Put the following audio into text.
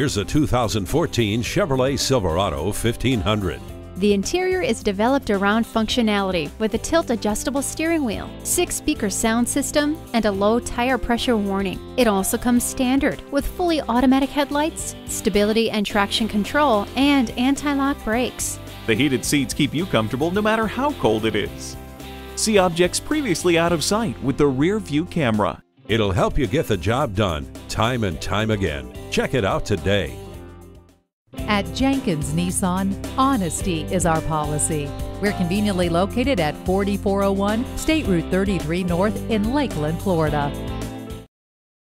Here's a 2014 Chevrolet Silverado 1500. The interior is developed around functionality with a tilt-adjustable steering wheel, 6-speaker sound system, and a low tire pressure warning. It also comes standard with fully automatic headlights, stability and traction control, and anti-lock brakes. The heated seats keep you comfortable no matter how cold it is. See objects previously out of sight with the rear-view camera. It'll help you get the job done time and time again. Check it out today. At Jenkins Nissan, honesty is our policy. We're conveniently located at 4401 State Route 33 North in Lakeland, Florida.